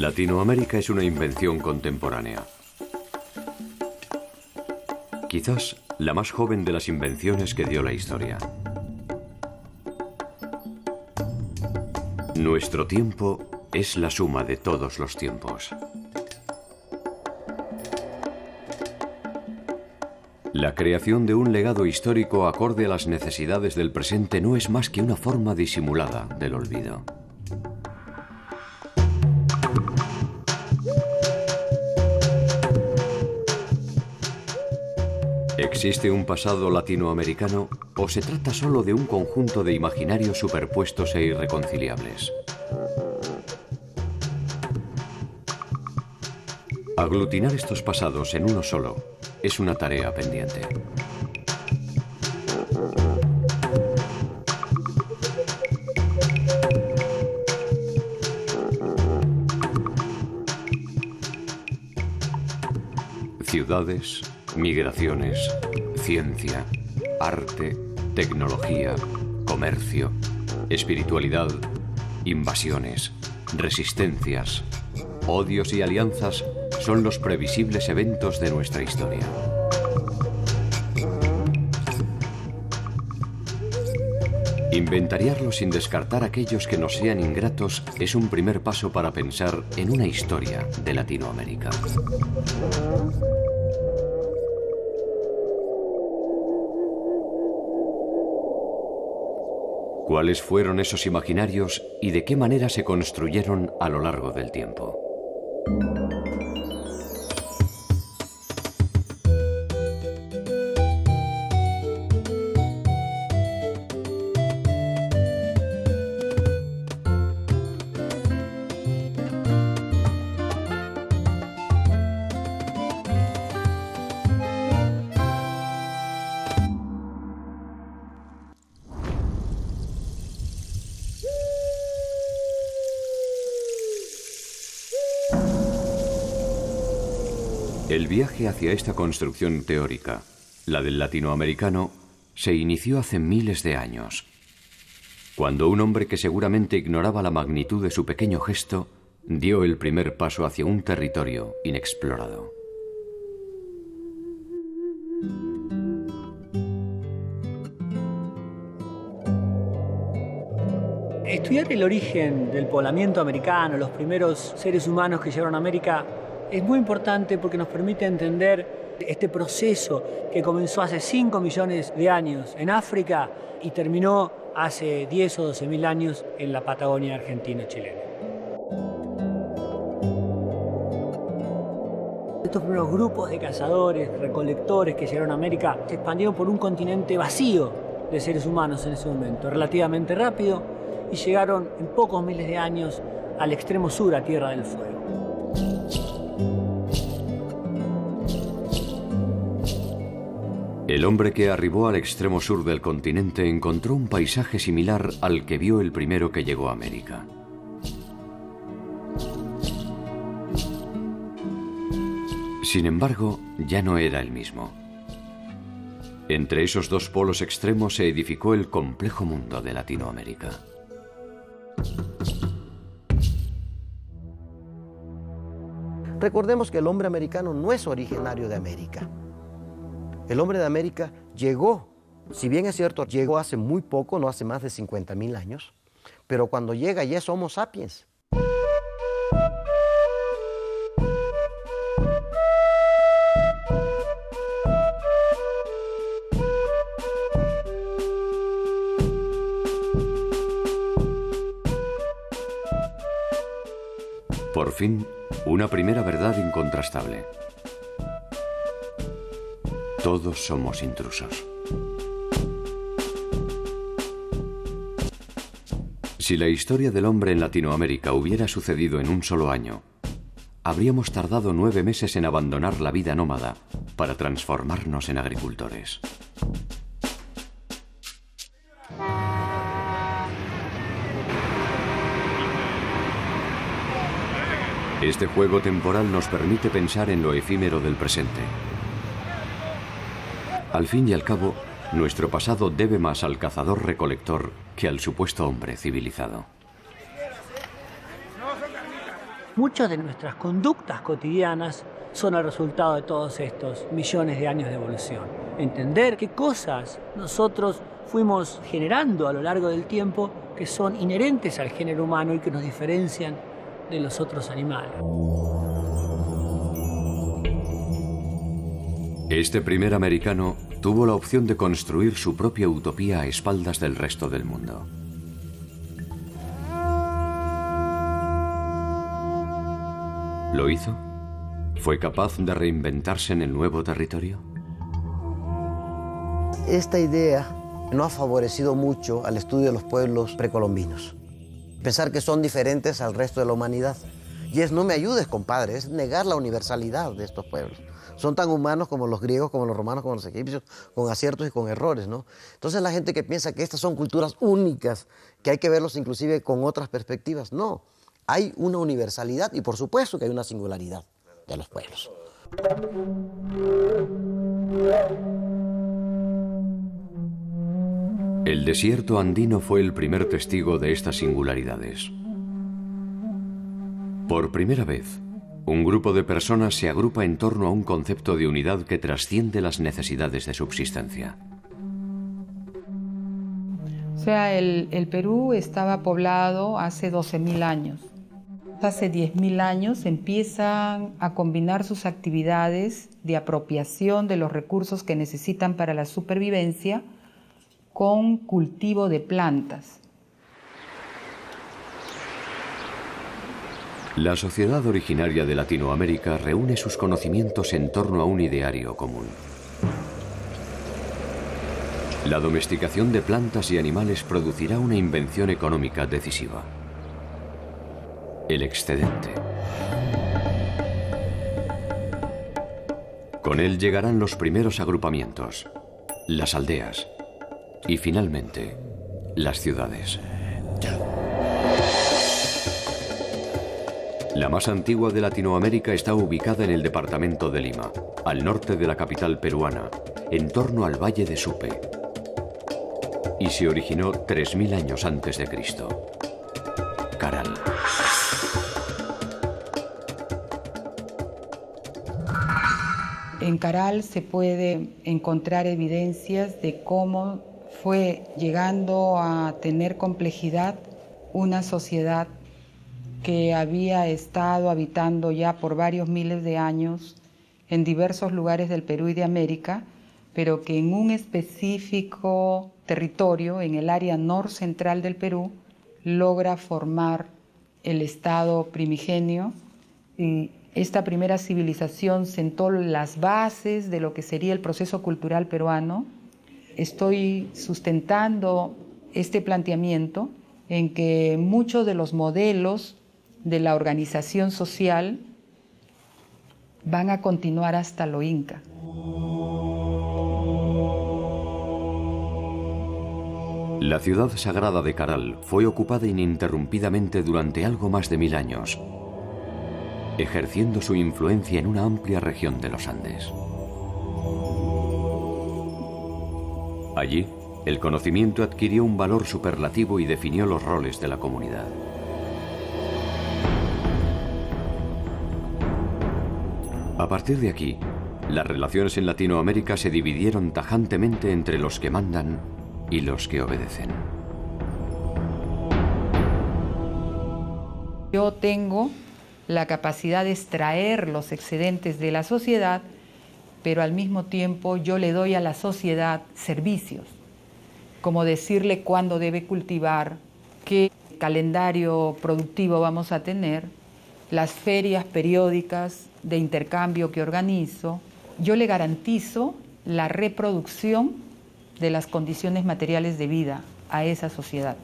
Latinoamérica es una invención contemporánea. Quizás la más joven de las invenciones que dio la historia. Nuestro tiempo es la suma de todos los tiempos. La creación de un legado histórico acorde a las necesidades del presente no es más que una forma disimulada del olvido. ¿Existe un pasado latinoamericano o se trata solo de un conjunto de imaginarios superpuestos e irreconciliables? Aglutinar estos pasados en uno solo es una tarea pendiente. Ciudades, migraciones, ciencia, arte, tecnología, comercio, espiritualidad, invasiones, resistencias, odios y alianzas son los previsibles eventos de nuestra historia. Inventariarlo sin descartar aquellos que nos sean ingratos es un primer paso para pensar en una historia de Latinoamérica. ¿Cuáles fueron esos imaginarios y de qué manera se construyeron a lo largo del tiempo? El viaje hacia esta construcción teórica, la del latinoamericano, se inició hace miles de años, cuando un hombre que seguramente ignoraba la magnitud de su pequeño gesto dio el primer paso hacia un territorio inexplorado. Estudiar el origen del poblamiento americano, los primeros seres humanos que llegaron a América, es muy importante porque nos permite entender este proceso que comenzó hace 5 millones de años en África y terminó hace 10 o 12 mil años en la Patagonia argentino-chilena. Estos primeros grupos de cazadores, recolectores que llegaron a América se expandieron por un continente vacío de seres humanos en ese momento, relativamente rápido, y llegaron en pocos miles de años al extremo sur, a Tierra del Fuego. El hombre que arribó al extremo sur del continente encontró un paisaje similar al que vio el primero que llegó a América. Sin embargo, ya no era el mismo. Entre esos dos polos extremos se edificó el complejo mundo de Latinoamérica. Recordemos que el hombre americano no es originario de América. El hombre de América llegó, si bien es cierto, llegó hace muy poco, no hace más de 50.000 años, pero cuando llega ya es Homo sapiens. Por fin, una primera verdad incontrastable. Todos somos intrusos. Si la historia del hombre en Latinoamérica hubiera sucedido en un solo año, habríamos tardado 9 meses en abandonar la vida nómada para transformarnos en agricultores. Este juego temporal nos permite pensar en lo efímero del presente. Al fin y al cabo, nuestro pasado debe más al cazador-recolector que al supuesto hombre civilizado. Muchas de nuestras conductas cotidianas son el resultado de todos estos millones de años de evolución. Entender qué cosas nosotros fuimos generando a lo largo del tiempo que son inherentes al género humano y que nos diferencian de los otros animales. Este primer americano tuvo la opción de construir su propia utopía a espaldas del resto del mundo. ¿Lo hizo? ¿Fue capaz de reinventarse en el nuevo territorio? Esta idea no ha favorecido mucho al estudio de los pueblos precolombinos. Pensar que son diferentes al resto de la humanidad. Y es no me ayudes, compadre, es negar la universalidad de estos pueblos. Son tan humanos como los griegos, como los romanos, como los egipcios, con aciertos y con errores, ¿no? Entonces la gente que piensa que estas son culturas únicas, que hay que verlos inclusive con otras perspectivas, no. Hay una universalidad y por supuesto que hay una singularidad de los pueblos. El desierto andino fue el primer testigo de estas singularidades. Por primera vez, un grupo de personas se agrupa en torno a un concepto de unidad que trasciende las necesidades de subsistencia. O sea, el Perú estaba poblado hace 12.000 años. Hace 10.000 años empiezan a combinar sus actividades de apropiación de los recursos que necesitan para la supervivencia con cultivo de plantas. La sociedad originaria de Latinoamérica reúne sus conocimientos en torno a un ideario común. La domesticación de plantas y animales producirá una invención económica decisiva: el excedente. Con él llegarán los primeros agrupamientos, las aldeas y finalmente las ciudades. La más antigua de Latinoamérica está ubicada en el departamento de Lima, al norte de la capital peruana, en torno al valle de Supe, y se originó 3.000 años antes de Cristo. Caral. En Caral se puede encontrar evidencias de cómo fue llegando a tener complejidad una sociedad que había estado habitando ya por varios miles de años en diversos lugares del Perú y de América, pero que en un específico territorio, en el área norcentral del Perú, logra formar el estado primigenio. Y esta primera civilización sentó las bases de lo que sería el proceso cultural peruano. Estoy sustentando este planteamiento en que muchos de los modelos de la organización social van a continuar hasta lo inca. La ciudad sagrada de Caral fue ocupada ininterrumpidamente durante algo más de 1000 años, ejerciendo su influencia en una amplia región de los Andes. Allí, el conocimiento adquirió un valor superlativo y definió los roles de la comunidad. A partir de aquí, las relaciones en Latinoamérica se dividieron tajantemente entre los que mandan y los que obedecen. Yo tengo la capacidad de extraer los excedentes de la sociedad, pero al mismo tiempo yo le doy a la sociedad servicios, como decirle cuándo debe cultivar, qué calendario productivo vamos a tener, las ferias periódicas de intercambio que organizo. Yo le garantizo la reproducción de las condiciones materiales de vida a esa sociedad.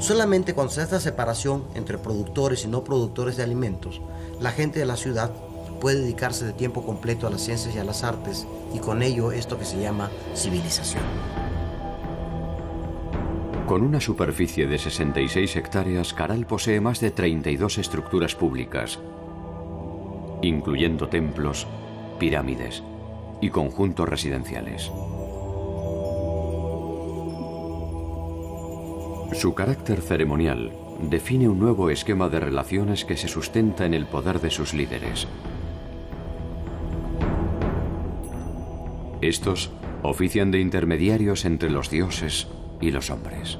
Solamente cuando se hace esta separación entre productores y no productores de alimentos, la gente de la ciudad puede dedicarse de tiempo completo a las ciencias y a las artes, y con ello esto que se llama civilización. Con una superficie de 66 hectáreas, Caral posee más de 32 estructuras públicas, incluyendo templos, pirámides y conjuntos residenciales. Su carácter ceremonial define un nuevo esquema de relaciones que se sustenta en el poder de sus líderes. Estos ofician de intermediarios entre los dioses y los hombres.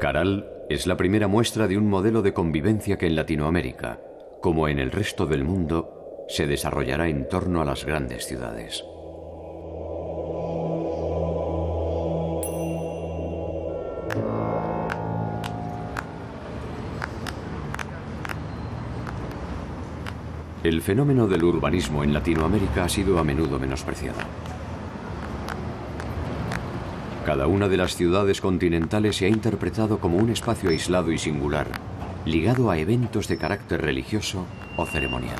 Caral es la primera muestra de un modelo de convivencia que en Latinoamérica, como en el resto del mundo, se desarrollará en torno a las grandes ciudades. El fenómeno del urbanismo en Latinoamérica ha sido a menudo menospreciado. Cada una de las ciudades continentales se ha interpretado como un espacio aislado y singular, ligado a eventos de carácter religioso o ceremonial.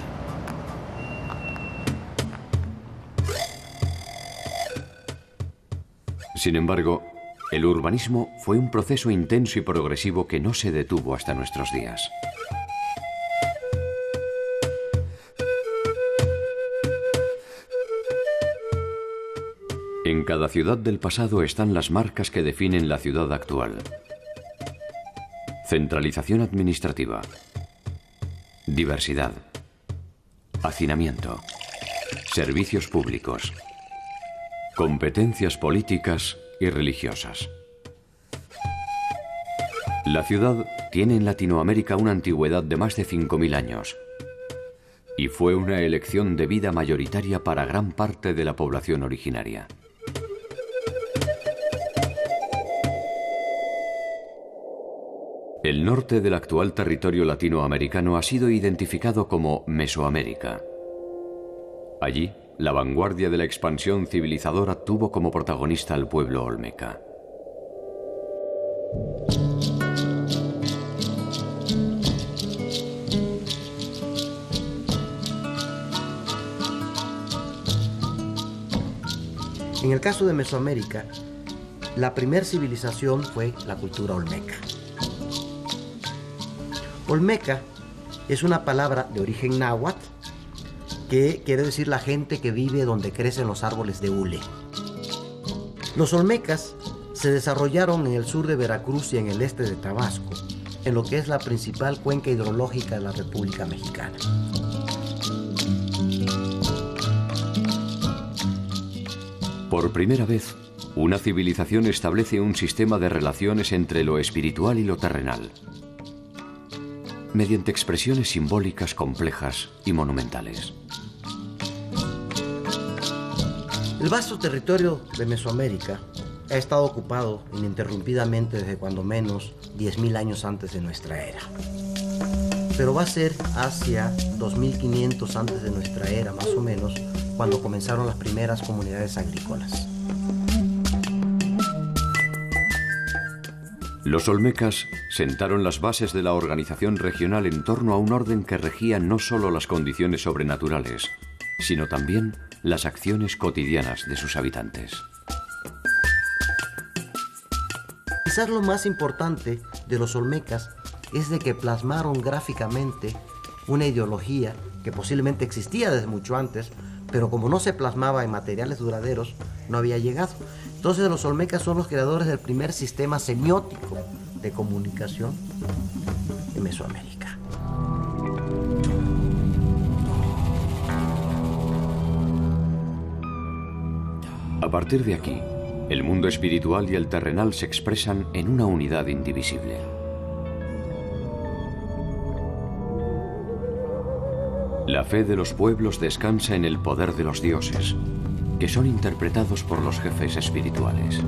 Sin embargo, el urbanismo fue un proceso intenso y progresivo que no se detuvo hasta nuestros días. En cada ciudad del pasado están las marcas que definen la ciudad actual. Centralización administrativa, diversidad, hacinamiento, servicios públicos, competencias políticas y religiosas. La ciudad tiene en Latinoamérica una antigüedad de más de 5.000 años y fue una elección de vida mayoritaria para gran parte de la población originaria. El norte del actual territorio latinoamericano ha sido identificado como Mesoamérica. Allí, la vanguardia de la expansión civilizadora tuvo como protagonista al pueblo olmeca. En el caso de Mesoamérica, la primera civilización fue la cultura olmeca. Olmeca es una palabra de origen náhuatl que quiere decir la gente que vive donde crecen los árboles de hule. Los olmecas se desarrollaron en el sur de Veracruz y en el este de Tabasco, en lo que es la principal cuenca hidrológica de la República Mexicana. Por primera vez, una civilización establece un sistema de relaciones entre lo espiritual y lo terrenal, mediante expresiones simbólicas complejas y monumentales. El vasto territorio de Mesoamérica ha estado ocupado ininterrumpidamente desde cuando menos 10.000 años antes de nuestra era. Pero va a ser hacia 2500 antes de nuestra era, más o menos, cuando comenzaron las primeras comunidades agrícolas. Los olmecas sentaron las bases de la organización regional en torno a un orden que regía no solo las condiciones sobrenaturales, sino también las acciones cotidianas de sus habitantes. Quizás lo más importante de los olmecas es de que plasmaron gráficamente una ideología que posiblemente existía desde mucho antes, pero como no se plasmaba en materiales duraderos, no había llegado. Entonces los olmecas son los creadores del primer sistema semiótico de comunicación en Mesoamérica. A partir de aquí, el mundo espiritual y el terrenal se expresan en una unidad indivisible. La fe de los pueblos descansa en el poder de los dioses, que son interpretados por los jefes espirituales.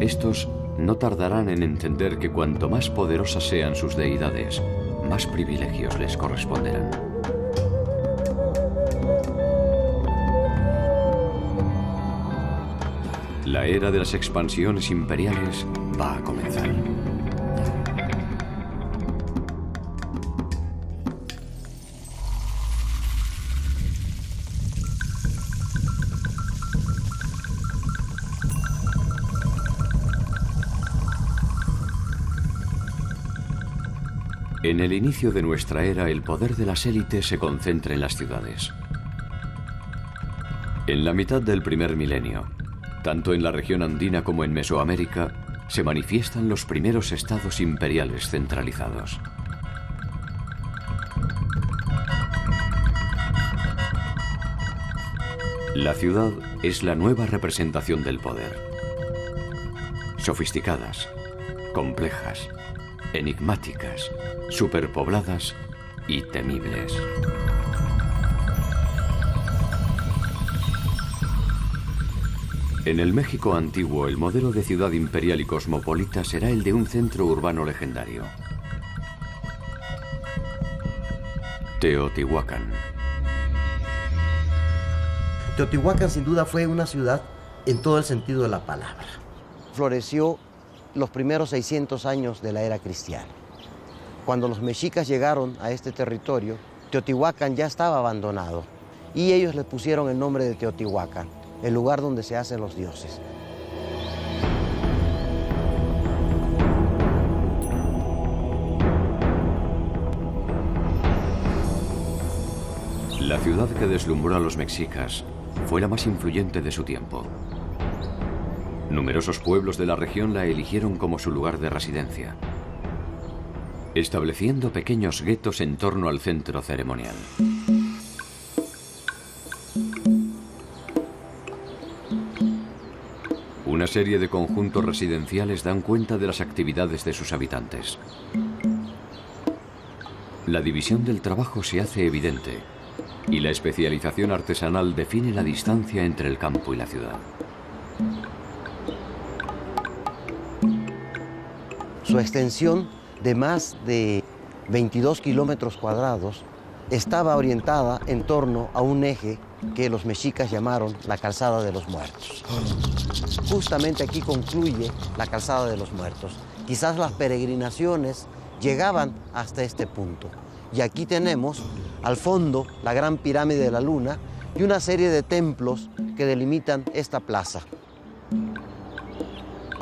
Estos no tardarán en entender que cuanto más poderosas sean sus deidades, más privilegios les corresponderán. La era de las expansiones imperiales va a comenzar. En el inicio de nuestra era, el poder de las élites se concentra en las ciudades. En la mitad del primer milenio, tanto en la región andina como en Mesoamérica, se manifiestan los primeros estados imperiales centralizados. La ciudad es la nueva representación del poder. Sofisticadas, complejas, enigmáticas, superpobladas y temibles. En el México antiguo, el modelo de ciudad imperial y cosmopolita será el de un centro urbano legendario: Teotihuacán. Teotihuacán sin duda fue una ciudad en todo el sentido de la palabra. Floreció los primeros 600 años de la era cristiana. Cuando los mexicas llegaron a este territorio, Teotihuacán ya estaba abandonado y ellos le pusieron el nombre de Teotihuacán, el lugar donde se hacen los dioses. La ciudad que deslumbró a los mexicas fue la más influyente de su tiempo. Numerosos pueblos de la región la eligieron como su lugar de residencia, estableciendo pequeños guetos en torno al centro ceremonial. Una serie de conjuntos residenciales dan cuenta de las actividades de sus habitantes. La división del trabajo se hace evidente y la especialización artesanal define la distancia entre el campo y la ciudad. Su extensión de más de 22 kilómetros cuadrados estaba orientada en torno a un eje que los mexicas llamaron la Calzada de los Muertos. Justamente aquí concluye la Calzada de los Muertos. Quizás las peregrinaciones llegaban hasta este punto. Y aquí tenemos al fondo la gran pirámide de la Luna y una serie de templos que delimitan esta plaza.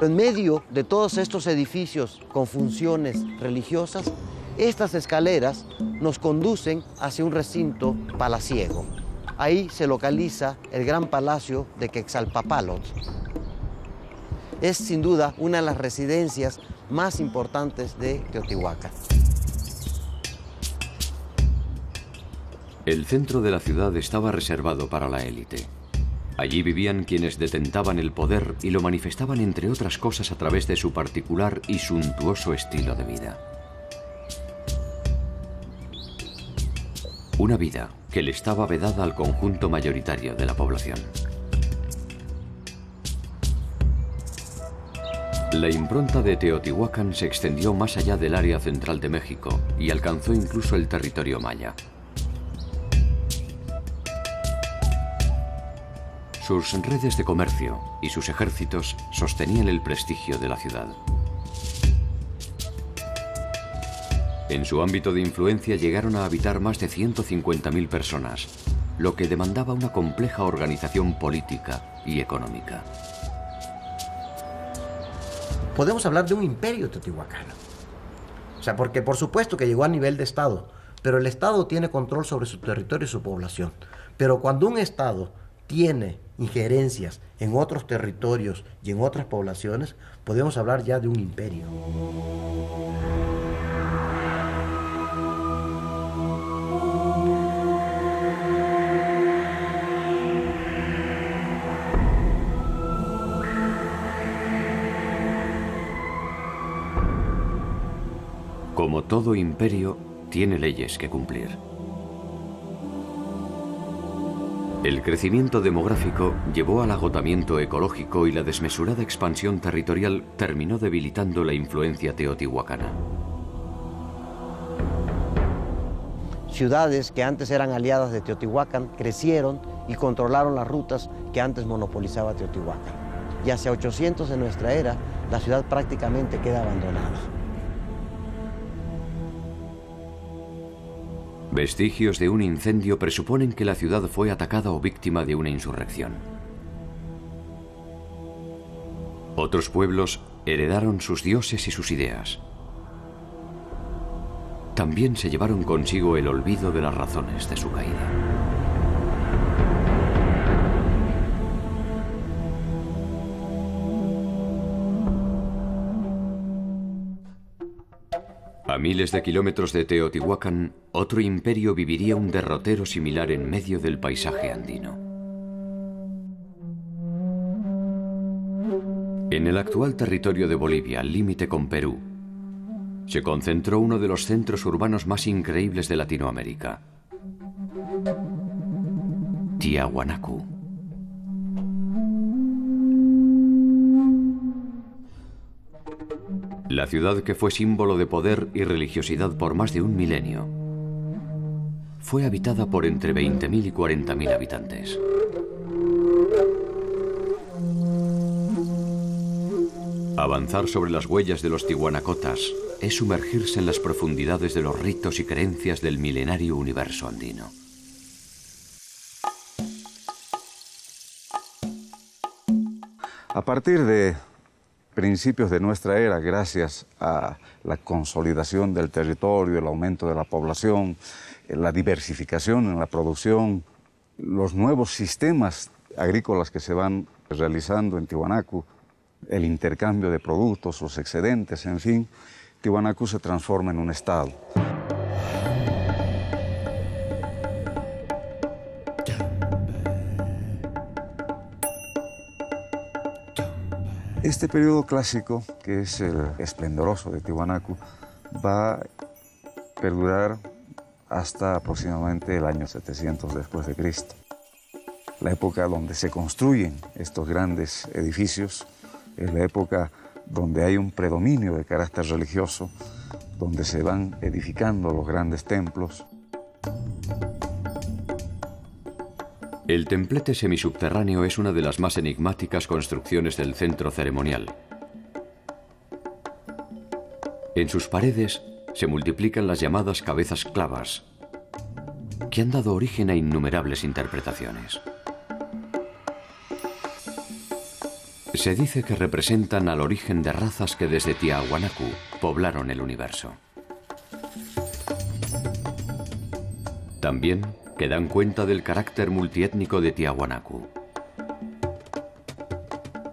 En medio de todos estos edificios con funciones religiosas, estas escaleras nos conducen hacia un recinto palaciego. Ahí se localiza el gran palacio de Quetzalpapalotl. Es sin duda una de las residencias más importantes de Teotihuacán. El centro de la ciudad estaba reservado para la élite. Allí vivían quienes detentaban el poder y lo manifestaban, entre otras cosas, a través de su particular y suntuoso estilo de vida. Una vida que le estaba vedada al conjunto mayoritario de la población. La impronta de Teotihuacán se extendió más allá del área central de México y alcanzó incluso el territorio maya. Sus redes de comercio y sus ejércitos sostenían el prestigio de la ciudad. En su ámbito de influencia llegaron a habitar más de 150.000 personas, lo que demandaba una compleja organización política y económica. Podemos hablar de un imperio teotihuacano. O sea, porque por supuesto que llegó a nivel de Estado, pero el Estado tiene control sobre su territorio y su población. Pero cuando un Estado tiene injerencias en otros territorios y en otras poblaciones, podemos hablar ya de un imperio. Como todo imperio, tiene leyes que cumplir. El crecimiento demográfico llevó al agotamiento ecológico y la desmesurada expansión territorial terminó debilitando la influencia teotihuacana. Ciudades que antes eran aliadas de Teotihuacán crecieron y controlaron las rutas que antes monopolizaba Teotihuacán. Y hacia 800 de nuestra era, la ciudad prácticamente queda abandonada. Vestigios de un incendio presuponen que la ciudad fue atacada o víctima de una insurrección. Otros pueblos heredaron sus dioses y sus ideas. También se llevaron consigo el olvido de las razones de su caída. A miles de kilómetros de Teotihuacán, otro imperio viviría un derrotero similar en medio del paisaje andino. En el actual territorio de Bolivia, al límite con Perú, se concentró uno de los centros urbanos más increíbles de Latinoamérica: Tiwanaku. La ciudad que fue símbolo de poder y religiosidad por más de un milenio fue habitada por entre 20.000 y 40.000 habitantes. Avanzar sobre las huellas de los tiwanacotas es sumergirse en las profundidades de los ritos y creencias del milenario universo andino. A partir de principios de nuestra era, gracias a la consolidación del territorio, el aumento de la población, la diversificación en la producción, los nuevos sistemas agrícolas que se van realizando en Tiwanaku, el intercambio de productos, los excedentes, en fin, Tiwanaku se transforma en un estado. Este periodo clásico, que es el esplendoroso de Tiwanaku, va a perdurar hasta aproximadamente el año 700 después de Cristo. La época donde se construyen estos grandes edificios es la época donde hay un predominio de carácter religioso, donde se van edificando los grandes templos. El templete semisubterráneo es una de las más enigmáticas construcciones del centro ceremonial. En sus paredes se multiplican las llamadas cabezas clavas, que han dado origen a innumerables interpretaciones. Se dice que representan al origen de razas que desde Tiwanaku poblaron el universo. También que dan cuenta del carácter multiétnico de Tiwanaku.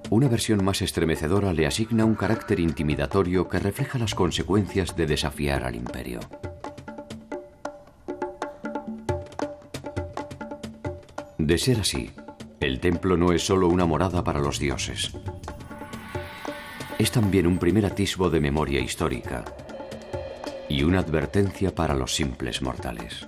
Una versión más estremecedora le asigna un carácter intimidatorio que refleja las consecuencias de desafiar al imperio. De ser así, el templo no es solo una morada para los dioses. Es también un primer atisbo de memoria histórica y una advertencia para los simples mortales.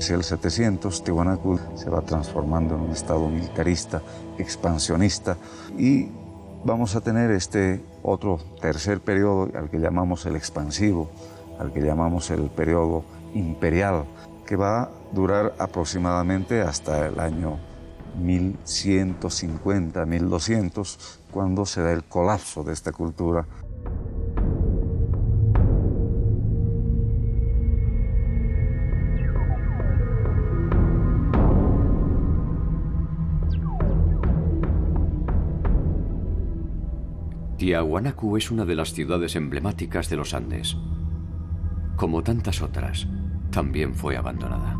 Hacia el 700, Tiwanaku se va transformando en un estado militarista, expansionista, y vamos a tener este otro tercer periodo al que llamamos el expansivo, al que llamamos el periodo imperial, que va a durar aproximadamente hasta el año 1150, 1200, cuando se da el colapso de esta cultura. Tiwanaku es una de las ciudades emblemáticas de los Andes. Como tantas otras, también fue abandonada.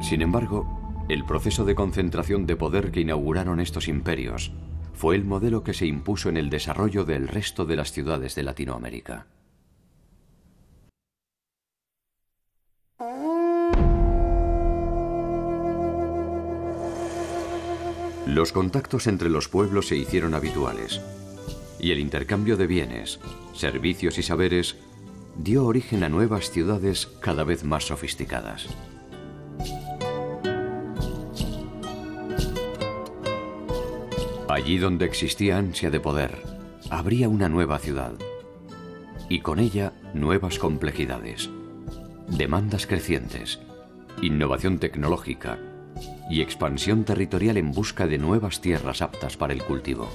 Sin embargo, el proceso de concentración de poder que inauguraron estos imperios fue el modelo que se impuso en el desarrollo del resto de las ciudades de Latinoamérica. Los contactos entre los pueblos se hicieron habituales y el intercambio de bienes, servicios y saberes dio origen a nuevas ciudades cada vez más sofisticadas. Allí donde existía ansia de poder, habría una nueva ciudad y con ella nuevas complejidades, demandas crecientes, innovación tecnológica y expansión territorial en busca de nuevas tierras aptas para el cultivo.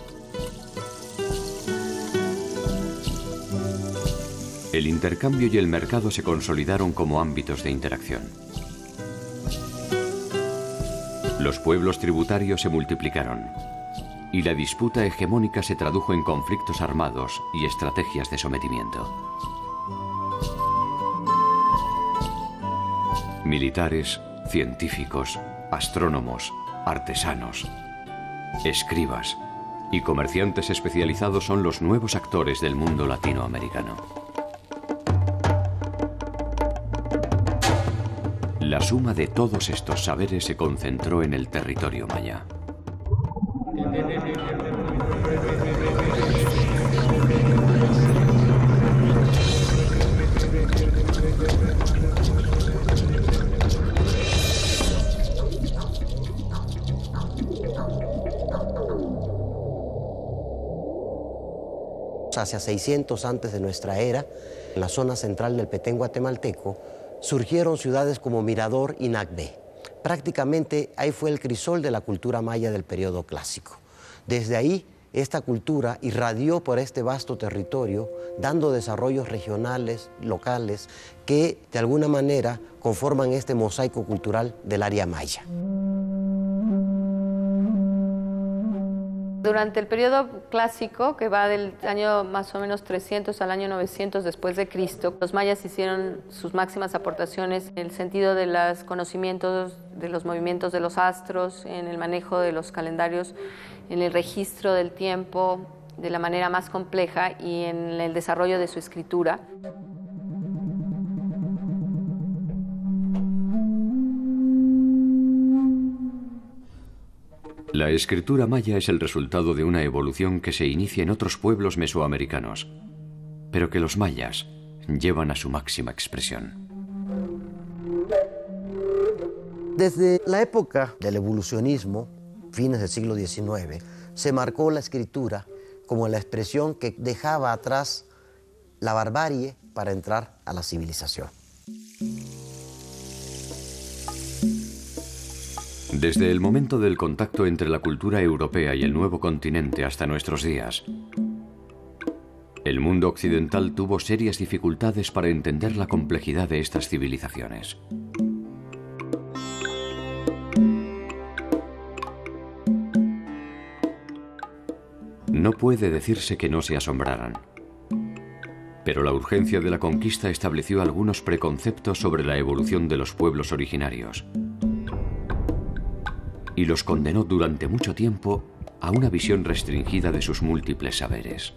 El intercambio y el mercado se consolidaron como ámbitos de interacción. Los pueblos tributarios se multiplicaron y la disputa hegemónica se tradujo en conflictos armados y estrategias de sometimiento. Militares, científicos, astrónomos, artesanos, escribas y comerciantes especializados son los nuevos actores del mundo latinoamericano. La suma de todos estos saberes se concentró en el territorio maya. Hacia 600 antes de nuestra era, en la zona central del Petén guatemalteco, surgieron ciudades como Mirador y Nakbé. Prácticamente ahí fue el crisol de la cultura maya del periodo clásico. Desde ahí, esta cultura irradió por este vasto territorio, dando desarrollos regionales, locales, que de alguna manera conforman este mosaico cultural del área maya. Durante el periodo clásico, que va del año más o menos 300 al año 900 después de Cristo, los mayas hicieron sus máximas aportaciones en el sentido de los conocimientos de los movimientos de los astros, en el manejo de los calendarios, en el registro del tiempo de la manera más compleja y en el desarrollo de su escritura. La escritura maya es el resultado de una evolución que se inicia en otros pueblos mesoamericanos, pero que los mayas llevan a su máxima expresión. Desde la época del evolucionismo, fines del siglo XIX, se marcó la escritura como la expresión que dejaba atrás la barbarie para entrar a la civilización. Desde el momento del contacto entre la cultura europea y el nuevo continente hasta nuestros días, el mundo occidental tuvo serias dificultades para entender la complejidad de estas civilizaciones. No puede decirse que no se asombraran, pero la urgencia de la conquista estableció algunos preconceptos sobre la evolución de los pueblos originarios y los condenó durante mucho tiempo a una visión restringida de sus múltiples saberes.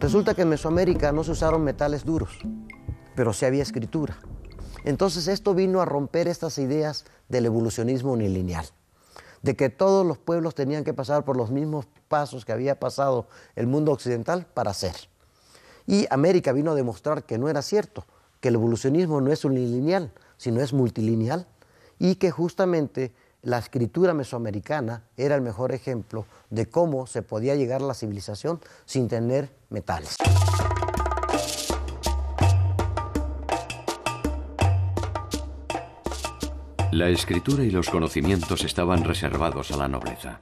Resulta que en Mesoamérica no se usaron metales duros, pero sí había escritura. Entonces esto vino a romper estas ideas del evolucionismo unilineal, de que todos los pueblos tenían que pasar por los mismos pasos que había pasado el mundo occidental para ser. Y América vino a demostrar que no era cierto, que el evolucionismo no es unilineal, sino es multilineal, y que justamente la escritura mesoamericana era el mejor ejemplo de cómo se podía llegar a la civilización sin tener metales. La escritura y los conocimientos estaban reservados a la nobleza.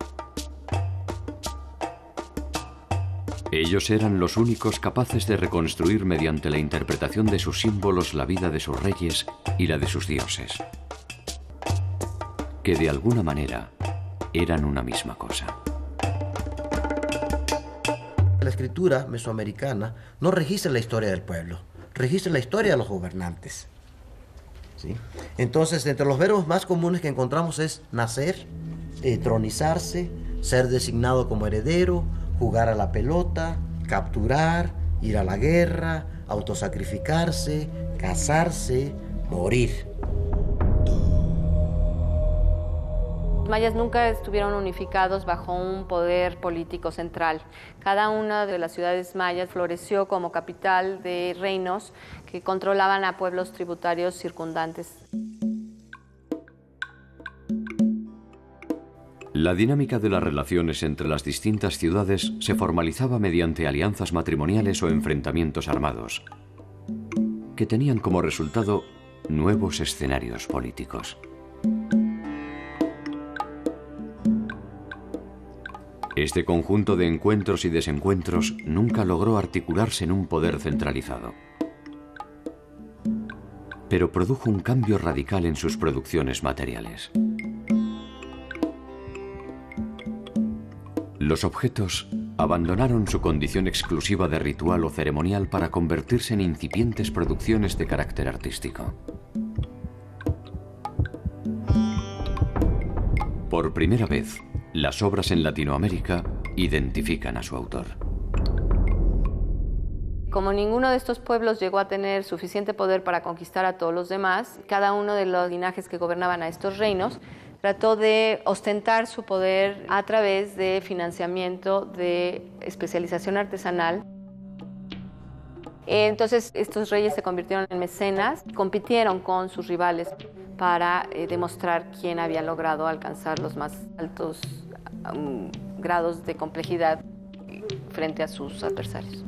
Ellos eran los únicos capaces de reconstruir mediante la interpretación de sus símbolos la vida de sus reyes y la de sus dioses, que de alguna manera eran una misma cosa. La escritura mesoamericana no registra la historia del pueblo, registra la historia de los gobernantes. ¿Sí? Entonces, entre los verbos más comunes que encontramos es nacer, tronizarse, ser designado como heredero, jugar a la pelota, capturar, ir a la guerra, autosacrificarse, casarse, morir. Los mayas nunca estuvieron unificados bajo un poder político central. Cada una de las ciudades mayas floreció como capital de reinos que controlaban a pueblos tributarios circundantes. La dinámica de las relaciones entre las distintas ciudades se formalizaba mediante alianzas matrimoniales o enfrentamientos armados, que tenían como resultado nuevos escenarios políticos. Este conjunto de encuentros y desencuentros nunca logró articularse en un poder centralizado, pero produjo un cambio radical en sus producciones materiales. Los objetos abandonaron su condición exclusiva de ritual o ceremonial para convertirse en incipientes producciones de carácter artístico. Por primera vez, las obras en Latinoamérica identifican a su autor. Como ninguno de estos pueblos llegó a tener suficiente poder para conquistar a todos los demás, cada uno de los linajes que gobernaban a estos reinos trató de ostentar su poder a través de financiamiento de especialización artesanal. Entonces, estos reyes se convirtieron en mecenas, compitieron con sus rivales para demostrar quién había logrado alcanzar los más altos grados de complejidad frente a sus adversarios.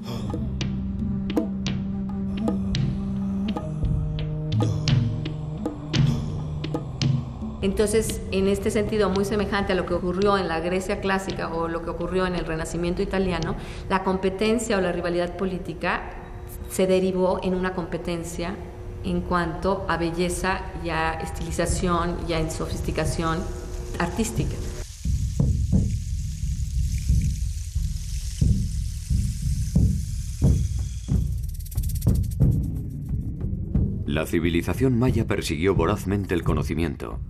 Entonces, en este sentido, muy semejante a lo que ocurrió en la Grecia clásica o lo que ocurrió en el Renacimiento italiano, la competencia o la rivalidad política se derivó en una competencia en cuanto a belleza y a estilización y a sofisticación artística. La civilización maya persiguió vorazmente el conocimiento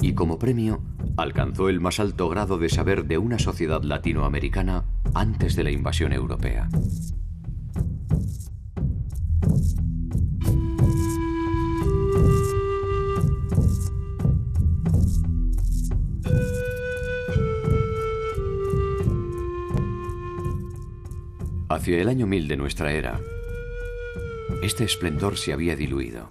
y, como premio, alcanzó el más alto grado de saber de una sociedad latinoamericana antes de la invasión europea. Hacia el año 1000 de nuestra era, este esplendor se había diluido.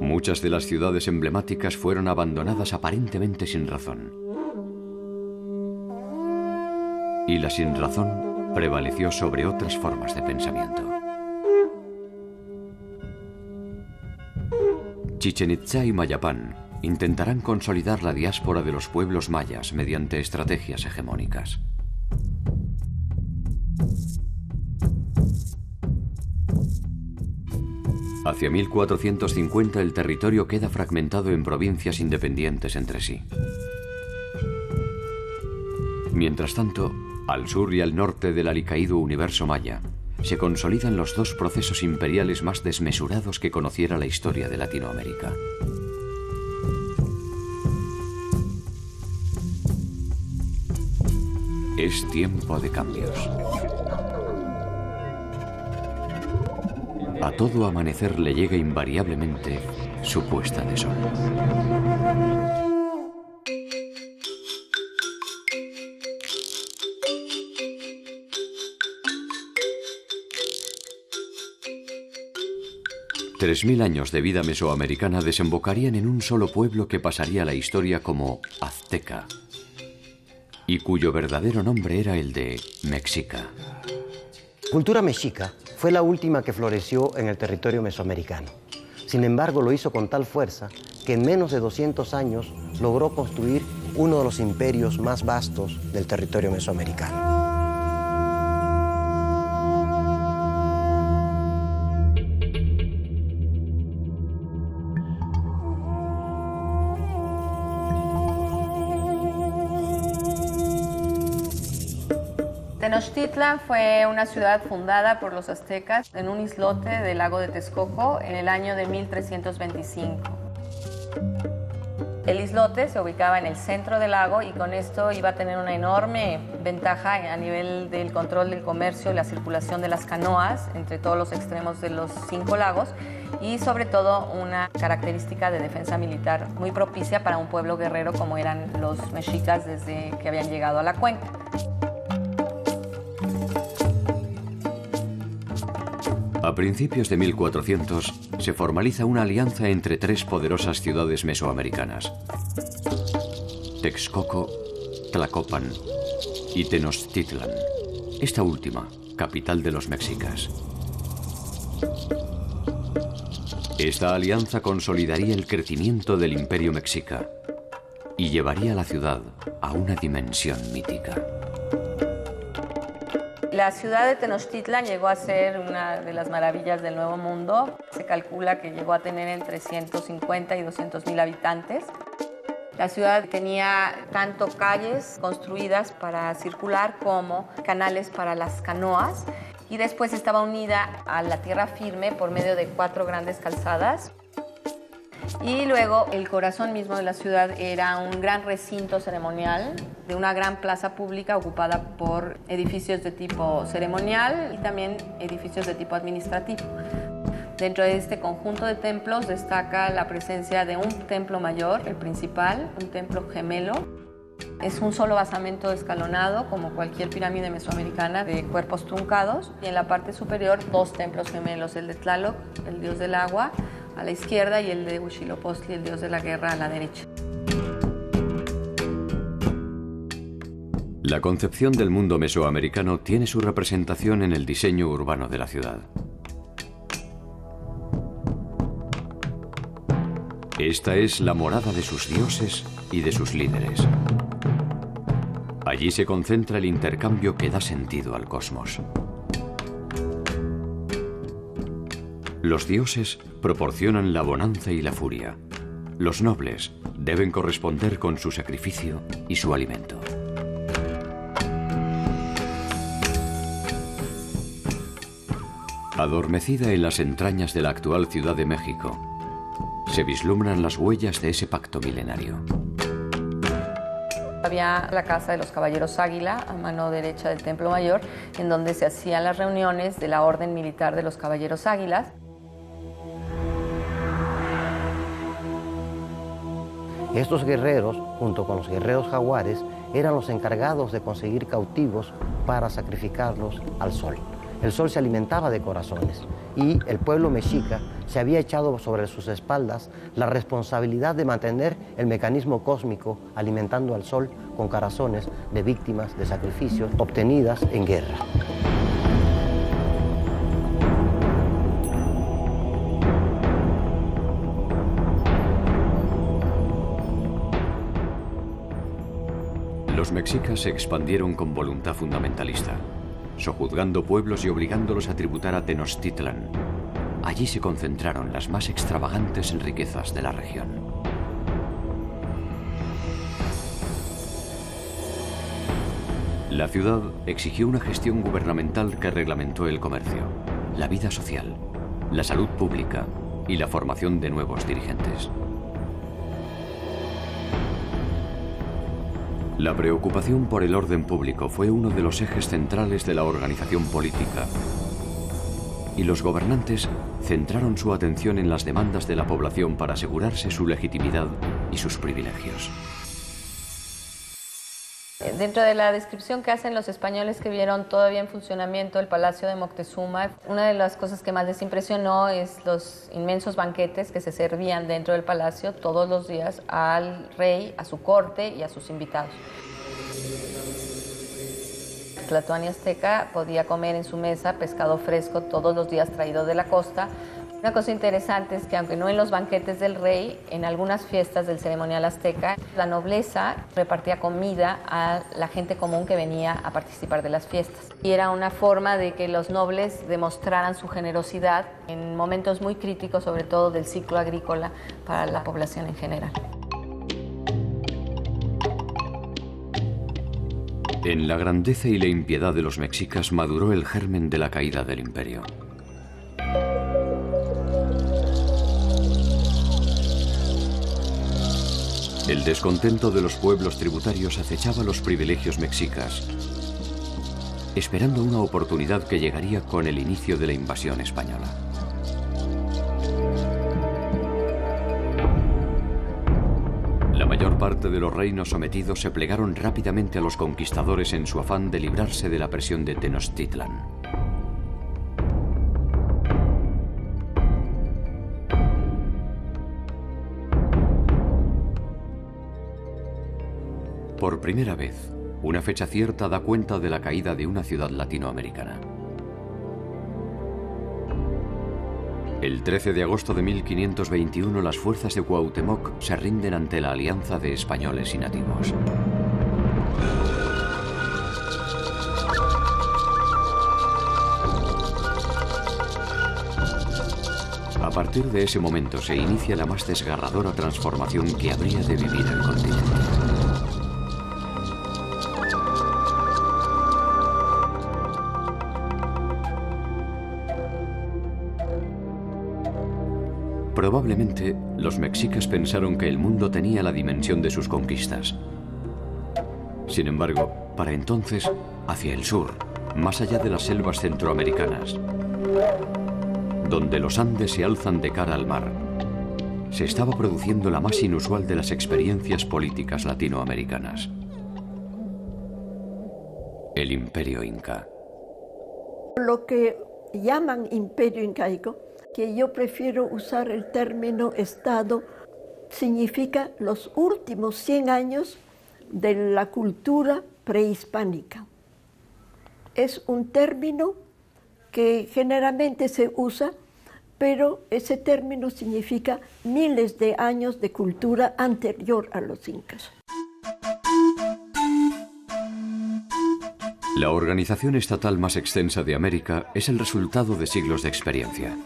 Muchas de las ciudades emblemáticas fueron abandonadas aparentemente sin razón. Y la sinrazón prevaleció sobre otras formas de pensamiento. Chichén Itzá y Mayapán intentarán consolidar la diáspora de los pueblos mayas mediante estrategias hegemónicas. Hacia 1450 el territorio queda fragmentado en provincias independientes entre sí. Mientras tanto, al sur y al norte del alicaído universo maya, se consolidan los dos procesos imperiales más desmesurados que conociera la historia de Latinoamérica. Es tiempo de cambios. A todo amanecer le llega invariablemente su puesta de sol. $3000 años de vida mesoamericana desembocarían en un solo pueblo que pasaría a la historia como Azteca y cuyo verdadero nombre era el de Mexica. Cultura mexica fue la última que floreció en el territorio mesoamericano. Sin embargo, lo hizo con tal fuerza que en menos de 200 años logró construir uno de los imperios más vastos del territorio mesoamericano. Tenochtitlán fue una ciudad fundada por los aztecas en un islote del lago de Texcoco en el año de 1325. El islote se ubicaba en el centro del lago y con esto iba a tener una enorme ventaja a nivel del control del comercio y la circulación de las canoas entre todos los extremos de los 5 lagos y sobre todo una característica de defensa militar muy propicia para un pueblo guerrero como eran los mexicas desde que habían llegado a la cuenca. A principios de 1400 se formaliza una alianza entre tres poderosas ciudades mesoamericanas: Texcoco, Tlacopan y Tenochtitlán, esta última, capital de los mexicas. Esta alianza consolidaría el crecimiento del imperio mexica y llevaría a la ciudad a una dimensión mítica. La ciudad de Tenochtitlán llegó a ser una de las maravillas del Nuevo Mundo. Se calcula que llegó a tener entre 150 y 200.000 habitantes. La ciudad tenía tanto calles construidas para circular como canales para las canoas y después estaba unida a la tierra firme por medio de 4 grandes calzadas. Y luego el corazón mismo de la ciudad era un gran recinto ceremonial de una gran plaza pública ocupada por edificios de tipo ceremonial y también edificios de tipo administrativo. Dentro de este conjunto de templos destaca la presencia de un templo mayor, el principal, un templo gemelo. Es un solo basamento escalonado, como cualquier pirámide mesoamericana, de cuerpos truncados. Y en la parte superior, dos templos gemelos, el de Tlaloc, el dios del agua, a la izquierda, y el de Huitzilopochtli, el dios de la guerra, a la derecha. La concepción del mundo mesoamericano tiene su representación en el diseño urbano de la ciudad. Esta es la morada de sus dioses y de sus líderes. Allí se concentra el intercambio que da sentido al cosmos. Los dioses proporcionan la bonanza y la furia. Los nobles deben corresponder con su sacrificio y su alimento. Adormecida en las entrañas de la actual Ciudad de México, se vislumbran las huellas de ese pacto milenario. Había la casa de los caballeros Águila, a mano derecha del Templo Mayor, en donde se hacían las reuniones de la Orden Militar de los Caballeros Águilas. Estos guerreros, junto con los guerreros jaguares, eran los encargados de conseguir cautivos para sacrificarlos al sol. El sol se alimentaba de corazones y el pueblo mexica se había echado sobre sus espaldas la responsabilidad de mantener el mecanismo cósmico alimentando al sol con corazones de víctimas de sacrificios obtenidas en guerra. Los mexicas se expandieron con voluntad fundamentalista, sojuzgando pueblos y obligándolos a tributar a Tenochtitlán. Allí se concentraron las más extravagantes riquezas de la región. La ciudad exigió una gestión gubernamental que reglamentó el comercio, la vida social, la salud pública y la formación de nuevos dirigentes. La preocupación por el orden público fue uno de los ejes centrales de la organización política, y los gobernantes centraron su atención en las demandas de la población para asegurarse su legitimidad y sus privilegios. Dentro de la descripción que hacen los españoles que vieron todavía en funcionamiento el Palacio de Moctezuma, una de las cosas que más les impresionó es los inmensos banquetes que se servían dentro del palacio todos los días al rey, a su corte y a sus invitados. El tlatoani azteca podía comer en su mesa pescado fresco todos los días traído de la costa. Una cosa interesante es que, aunque no en los banquetes del rey, en algunas fiestas del ceremonial azteca, la nobleza repartía comida a la gente común que venía a participar de las fiestas. Y era una forma de que los nobles demostraran su generosidad en momentos muy críticos, sobre todo del ciclo agrícola para la población en general. En la grandeza y la impiedad de los mexicas maduró el germen de la caída del imperio. El descontento de los pueblos tributarios acechaba los privilegios mexicas, esperando una oportunidad que llegaría con el inicio de la invasión española. La mayor parte de los reinos sometidos se plegaron rápidamente a los conquistadores en su afán de librarse de la presión de Tenochtitlán. Por primera vez, una fecha cierta da cuenta de la caída de una ciudad latinoamericana. El 13 de agosto de 1521, las fuerzas de Cuauhtémoc se rinden ante la alianza de españoles y nativos. A partir de ese momento se inicia la más desgarradora transformación que habría de vivir el continente. Probablemente, los mexicas pensaron que el mundo tenía la dimensión de sus conquistas. Sin embargo, para entonces, hacia el sur, más allá de las selvas centroamericanas, donde los Andes se alzan de cara al mar, se estaba produciendo la más inusual de las experiencias políticas latinoamericanas: el Imperio Inca. Lo que llaman Imperio Incaico, que yo prefiero usar el término Estado, significa los últimos 100 años de la cultura prehispánica. Es un término que generalmente se usa, pero ese término significa miles de años de cultura anterior a los incas. La organización estatal más extensa de América es el resultado de siglos de experiencia.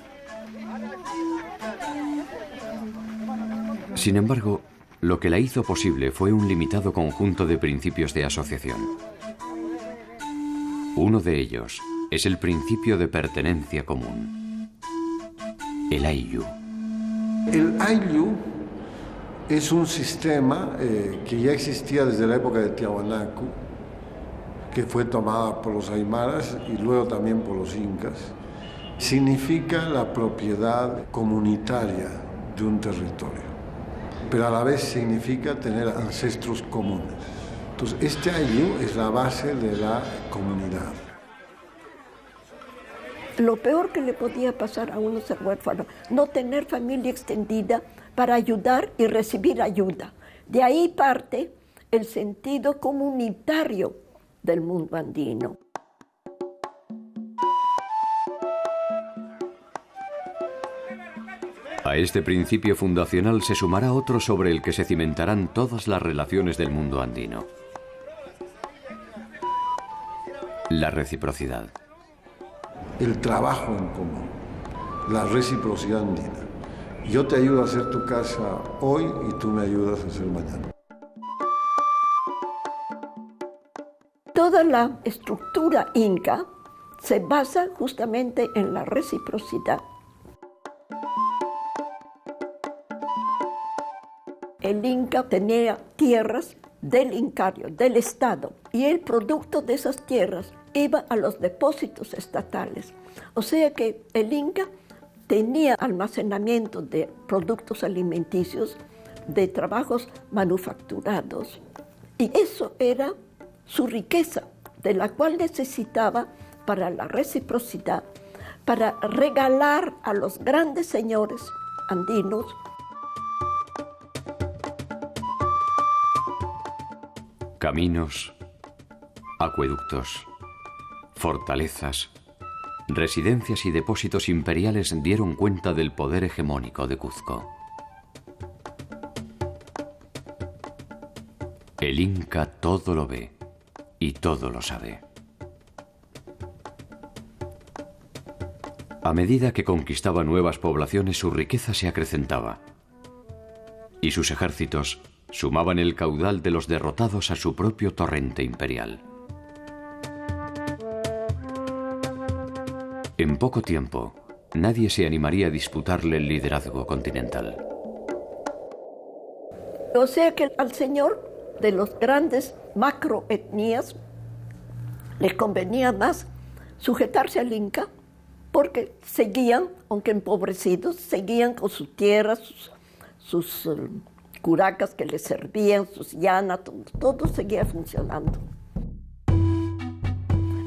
Sin embargo, lo que la hizo posible fue un limitado conjunto de principios de asociación. Uno de ellos es el principio de pertenencia común, el ayllu. El ayllu es un sistema que ya existía desde la época de Tiwanaku, que fue tomada por los aymaras y luego también por los incas. Significa la propiedad comunitaria de un territorio, pero a la vez significa tener ancestros comunes. Entonces, este ayllu es la base de la comunidad. Lo peor que le podía pasar a unos huérfanos, no tener familia extendida para ayudar y recibir ayuda. De ahí parte el sentido comunitario del mundo andino. A este principio fundacional se sumará otro sobre el que se cimentarán todas las relaciones del mundo andino: la reciprocidad. El trabajo en común, la reciprocidad andina. Yo te ayudo a hacer tu casa hoy y tú me ayudas a hacer mañana. Toda la estructura inca se basa justamente en la reciprocidad. El inca tenía tierras del Incario, del Estado, y el producto de esas tierras iba a los depósitos estatales. O sea que el inca tenía almacenamiento de productos alimenticios, de trabajos manufacturados, y eso era su riqueza, de la cual necesitaba para la reciprocidad, para regalar a los grandes señores andinos. Caminos, acueductos, fortalezas, residencias y depósitos imperiales dieron cuenta del poder hegemónico de Cuzco. El Inca todo lo ve y todo lo sabe. A medida que conquistaba nuevas poblaciones, su riqueza se acrecentaba y sus ejércitos sumaban el caudal de los derrotados a su propio torrente imperial. En poco tiempo, nadie se animaría a disputarle el liderazgo continental. O sea que al señor de los grandes macroetnias les convenía más sujetarse al Inca, porque seguían, aunque empobrecidos, seguían con su tierra, sus curacas que les servían, sus llanas, todo seguía funcionando.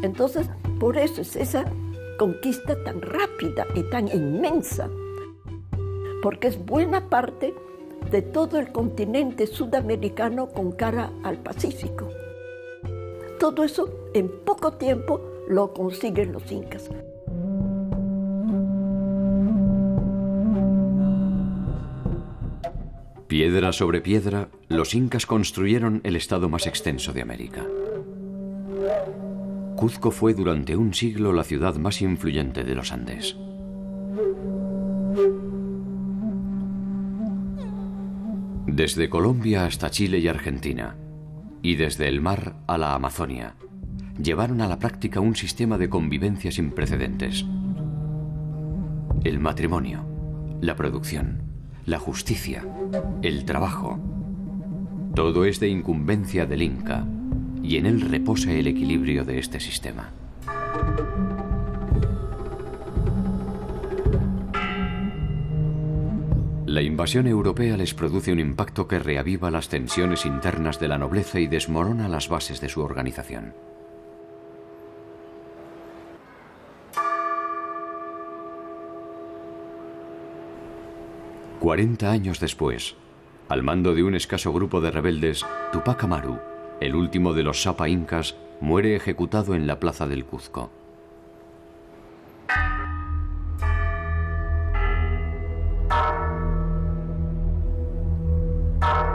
Entonces, por eso es esa conquista tan rápida y tan inmensa, porque es buena parte de todo el continente sudamericano con cara al Pacífico. Todo eso en poco tiempo lo consiguen los incas. Piedra sobre piedra, los incas construyeron el estado más extenso de América. Cuzco fue durante un siglo la ciudad más influyente de los Andes. Desde Colombia hasta Chile y Argentina, y desde el mar a la Amazonia, llevaron a la práctica un sistema de convivencia sin precedentes: el matrimonio, la producción, la justicia, el trabajo. Todo es de incumbencia del Inca y en él reposa el equilibrio de este sistema. La invasión europea les produce un impacto que reaviva las tensiones internas de la nobleza y desmorona las bases de su organización. Cuarenta años después, al mando de un escaso grupo de rebeldes, Tupac Amaru, el último de los Sapa Incas, muere ejecutado en la plaza del Cuzco.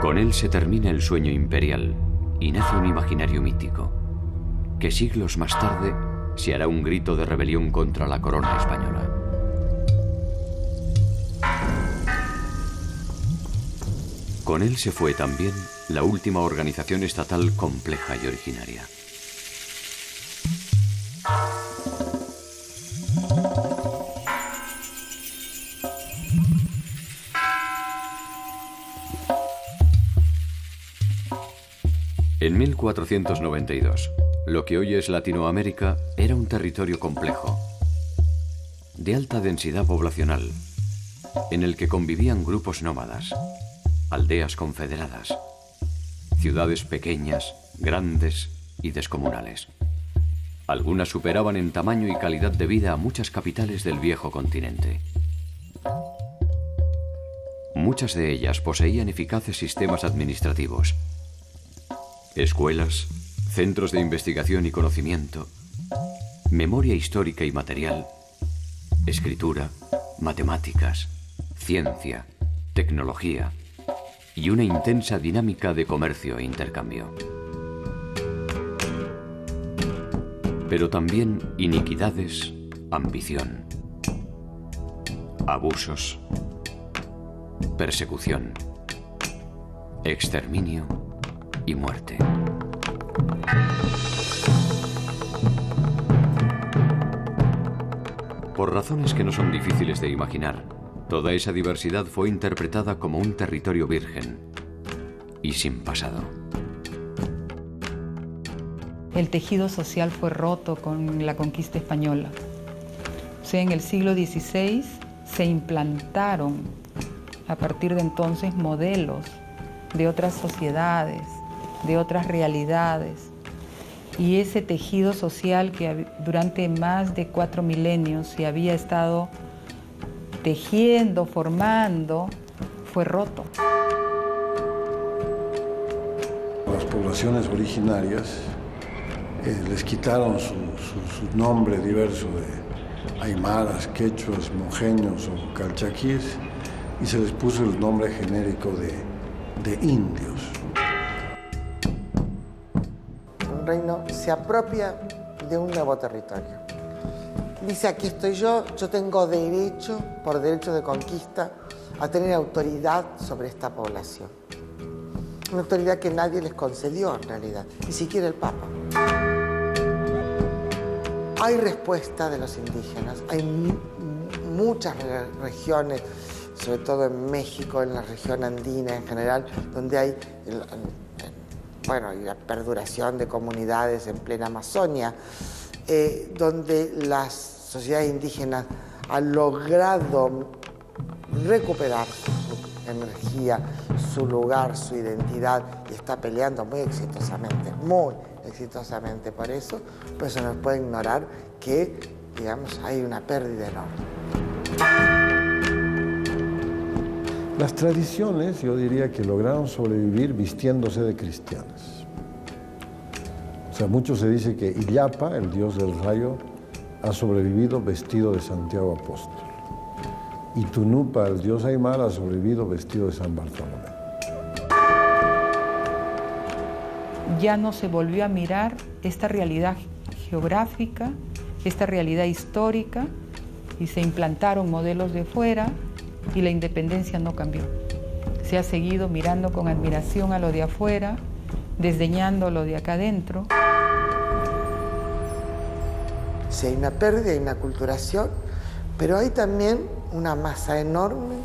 Con él se termina el sueño imperial y nace un imaginario mítico, que siglos más tarde se hará un grito de rebelión contra la corona española. Con él se fue también la última organización estatal compleja y originaria. En 1492, lo que hoy es Latinoamérica era un territorio complejo, de alta densidad poblacional, en el que convivían grupos nómadas, aldeas confederadas, ciudades pequeñas, grandes y descomunales. Algunas superaban en tamaño y calidad de vida a muchas capitales del viejo continente. Muchas de ellas poseían eficaces sistemas administrativos, escuelas, centros de investigación y conocimiento, memoria histórica y material, escritura, matemáticas, ciencia, tecnología y una intensa dinámica de comercio e intercambio. Pero también iniquidades, ambición, abusos, persecución, exterminio y muerte. Por razones que no son difíciles de imaginar, toda esa diversidad fue interpretada como un territorio virgen y sin pasado. El tejido social fue roto con la conquista española. O sea, en el siglo XVI se implantaron a partir de entonces modelos de otras sociedades, de otras realidades. Y ese tejido social que durante más de 4 milenios se había estado tejiendo, formando, fue roto. Las poblaciones originarias les quitaron su nombre diverso de aymaras, quechuas, mojeños o calchaquíes y se les puso el nombre genérico de indios. Un reino se apropia de un nuevo territorio. Dice, aquí estoy yo, yo tengo derecho, por derecho de conquista, a tener autoridad sobre esta población. Una autoridad que nadie les concedió, en realidad, ni siquiera el Papa. Hay respuesta de los indígenas, hay muchas regiones, sobre todo en México, en la región andina en general, donde hay la perduración de comunidades en plena Amazonia, donde las sociedades indígenas han logrado recuperar su energía, su lugar, su identidad, y está peleando muy exitosamente por eso, pues se nos puede ignorar que, digamos, hay una pérdida enorme. Las tradiciones, yo diría que lograron sobrevivir vistiéndose de cristianas. O sea, mucho se dice que Illapa, el dios del rayo, ha sobrevivido vestido de Santiago Apóstol. Y Tunupa, el dios aymara, ha sobrevivido vestido de San Bartolomé. Ya no se volvió a mirar esta realidad geográfica, esta realidad histórica, y se implantaron modelos de fuera y la independencia no cambió. Se ha seguido mirando con admiración a lo de afuera, desdeñando lo de acá adentro. Si hay una pérdida, hay una aculturación, Pero hay también una masa enorme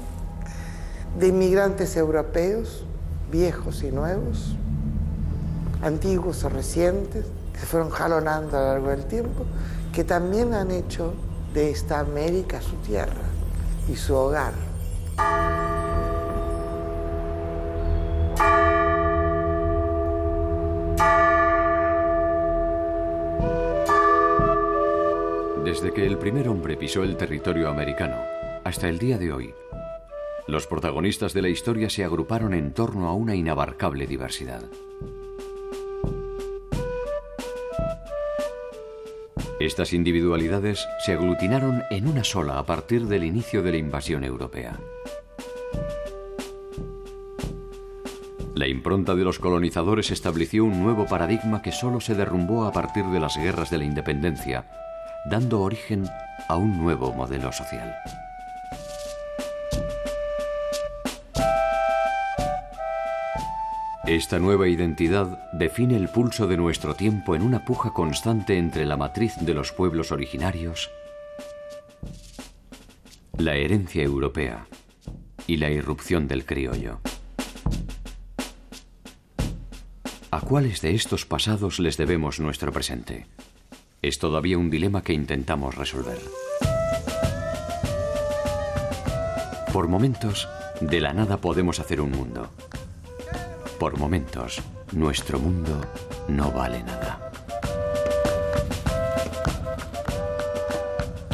de inmigrantes europeos, viejos y nuevos, antiguos o recientes, que se fueron jalonando a lo largo del tiempo, que también han hecho de esta América su tierra y su hogar. Desde que el primer hombre pisó el territorio americano hasta el día de hoy, los protagonistas de la historia se agruparon en torno a una inabarcable diversidad. Estas individualidades se aglutinaron en una sola a partir del inicio de la invasión europea. La impronta de los colonizadores estableció un nuevo paradigma que solo se derrumbó a partir de las guerras de la independencia, dando origen a un nuevo modelo social. Esta nueva identidad define el pulso de nuestro tiempo en una puja constante entre la matriz de los pueblos originarios, la herencia europea y la irrupción del criollo. ¿A cuáles de estos pasados les debemos nuestro presente? Es todavía un dilema que intentamos resolver. Por momentos, de la nada podemos hacer un mundo. Por momentos, nuestro mundo no vale nada.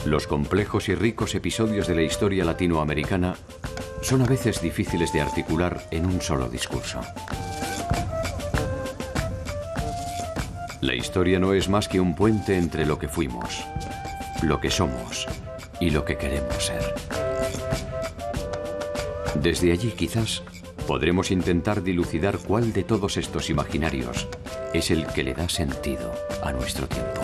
Los complejos y ricos episodios de la historia latinoamericana son a veces difíciles de articular en un solo discurso. La historia no es más que un puente entre lo que fuimos, lo que somos y lo que queremos ser. Desde allí, quizás, podremos intentar dilucidar cuál de todos estos imaginarios es el que le da sentido a nuestro tiempo.